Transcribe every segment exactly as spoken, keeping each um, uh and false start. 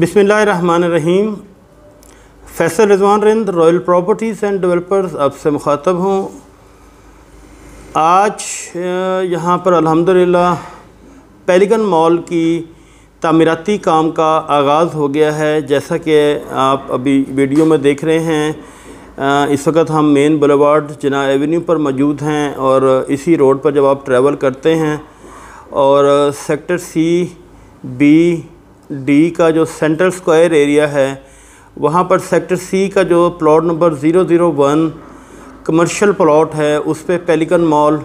बिस्मिल्लाहिर्रहमानिर्रहीम। Faisal Rizwan Rind royal properties and developers आपसे मुखातब हूँ। आज यहाँ पर अल्हम्दुलिल्लाह पेलिकन मॉल की तामीराती काम का आगाज़ हो गया है। जैसा कि आप अभी वीडियो में देख रहे हैं, इस वक्त हम मेन बुलेवार्ड चिना एवेन्यू पर मौजूद हैं और इसी रोड पर जब आप ट्रैवल करते हैं और सेक्टर सी बी डी का जो सेंट्रल स्क्वायर एरिया है, वहाँ पर सेक्टर सी का जो plot number zero zero one commercial plot है, उस पर पेलिकन मॉल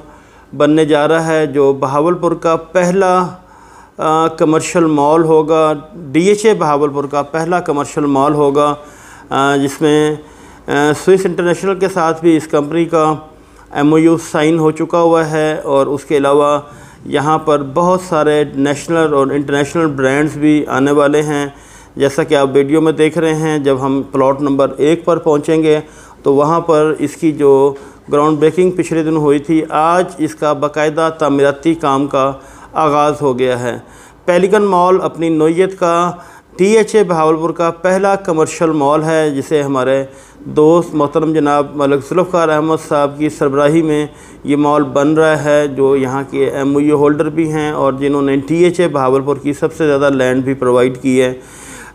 बनने जा रहा है, जो बहावलपुर का पहला आ, कमर्शल मॉल होगा। डीएचए बहावलपुर का पहला कमर्शल मॉल होगा, आ, जिसमें स्विस इंटरनेशनल के साथ भी इस कंपनी का एमओयू साइन हो चुका हुआ है। और उसके अलावा यहाँ पर बहुत सारे नेशनल और इंटरनेशनल ब्रांड्स भी आने वाले हैं। जैसा कि आप वीडियो में देख रहे हैं, जब हम प्लॉट नंबर एक पर पहुँचेंगे तो वहाँ पर इसकी जो ग्राउंड ब्रेकिंग पिछले दिन हुई थी, आज इसका बाकायदा तामीराती काम का आगाज़ हो गया है। पेलिकन मॉल अपनी नोयत का डीएचए बहावलपुर का पहला कमर्शियल मॉल है, जिसे हमारे दोस्त मोहतरम जनाब मलिक ज़ुल्फ़िकार अहमद साहब की सरबराही में ये मॉल बन रहा है, जो यहाँ के एमओयू होल्डर भी हैं और जिन्होंने डीएचए बहावलपुर की सबसे ज़्यादा लैंड भी प्रोवाइड की है।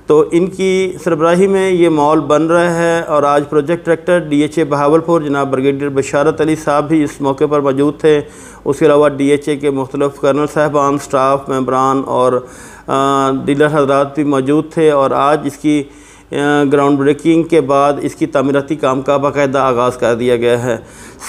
तो इनकी सरबराही में ये मॉल बन रहा है। और आज प्रोजेक्ट डायरेक्टर डीएचए बहावलपुर जनाब ब्रिगेडियर बशारत अली साहब भी इस मौके पर मौजूद थे। उसके अलावा डीएचए के मुख्तलिफ कर्नल साहबान, स्टाफ मेम्बरान और डीलर हजरात भी मौजूद थे। और आज इसकी ग्राउंड ब्रेकिंग के बाद इसकी तामीराती काम का बाकायदा आगाज़ कर दिया गया है।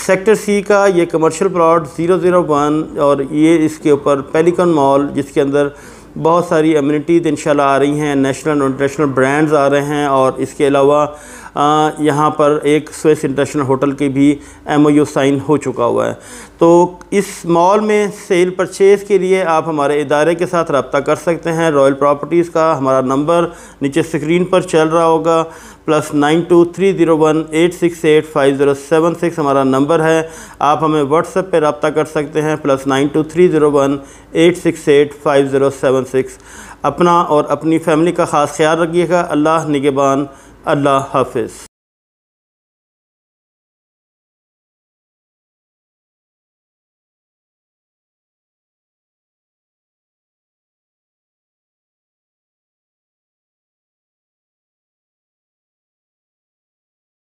सेक्टर सी का ये commercial plot zero zero one, और ये इसके ऊपर पेलिकन मॉल, जिसके अंदर बहुत सारी अम्यूनिटीज़ इंशाल्लाह आ रही हैं, नेशनल और इंटरनेशनल ब्रांड्स आ रहे हैं। और इसके अलावा यहाँ पर एक स्विस इंटरनेशनल होटल की भी एमओयू साइन हो चुका हुआ है। तो इस मॉल में सेल परचेज़ के लिए आप हमारे इदारे के साथ रब्ता कर सकते हैं। रॉयल प्रॉपर्टीज़ का हमारा नंबर नीचे स्क्रीन पर चल रहा होगा, plus nine two three zero one eight six eight five zero seven six हमारा नंबर है। आप हमें व्हाट्सएप पर रब्ता कर सकते हैं, plus nine two three zero one eight six eight five zero seven six. अपना और अपनी फैमिली का ख़ास ख्याल रखिएगा। अल्लाह निगहबान, अल्लाह हाफिज़।